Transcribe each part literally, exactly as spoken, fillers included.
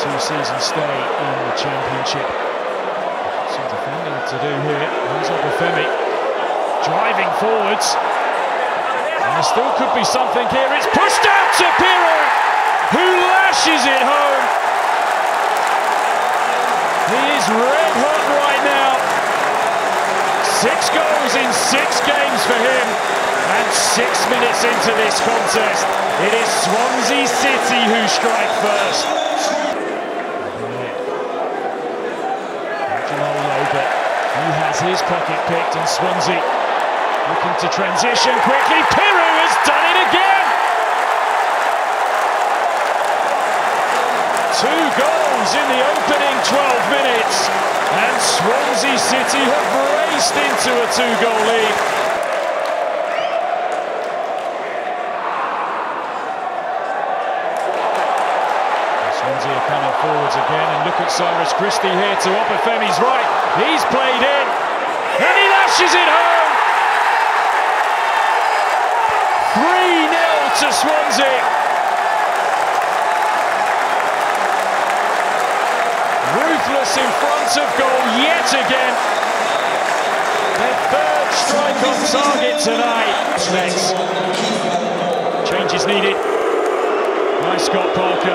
two-season stay in the Championship. Some defending to do here. Rhys Opafemi driving forwards. And there still could be something here. It's pushed out to Piroe, who lashes it home. He is red hot right now. Six goals in six games for him. And six minutes into this contest, it is Swansea City who strike first. Janelo, but he has his pocket picked, and Swansea looking to transition quickly. Piroe has done it again! Two goals in the opening twelve minutes, and Swansea City have raced into a two-goal lead. Swansea are coming forwards again, and look at Cyrus Christie here to Opafemi's right. He's played in, and he lashes it home! three nil to Swansea. Ruthless in front of goal yet again. Their third strike on target tonight. Next. Changes needed by Scott Parker.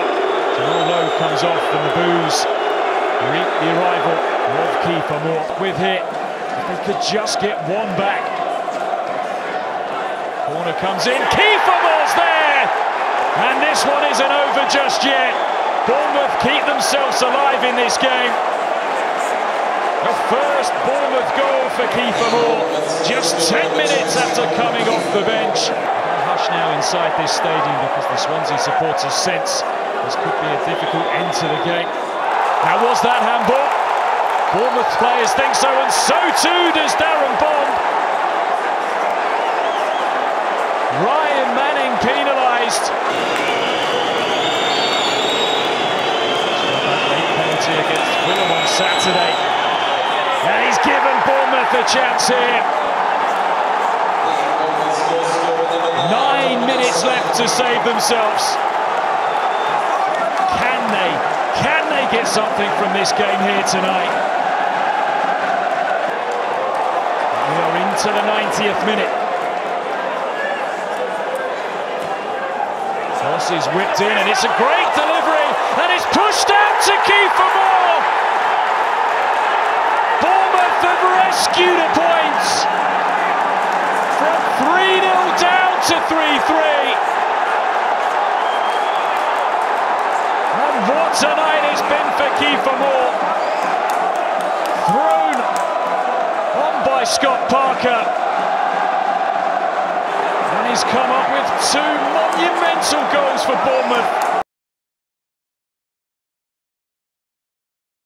Janelo comes off from the boos. The arrival of Kieffer Moore with here. If they could just get one back. Corner comes in, Kieffer Moore's there! And this one isn't over just yet. Bournemouth keep themselves alive in this game. The first Bournemouth goal for Kieffer Moore, just ten minutes after coming off the bench. Hush now inside this stadium because the Swansea supporters sense this could be a difficult end to the game. Now, was that handball? Bournemouth players think so, and so too does Darren Bond. Ryan Manning penalised. Penalty against Willem on Saturday, and he's given Bournemouth a chance here. Nine minutes left to save themselves. Can they? Can they get something from this game here tonight? We are into the ninetieth minute. Ross is whipped in, and it's a great delivery, and it's pushed out to Kieffer Moore. Bournemouth have rescued a point from three nil down to three three. And what tonight has been for Kieffer Moore. Thrown on by Scott Parker. He's come up with two monumental goals for Bournemouth.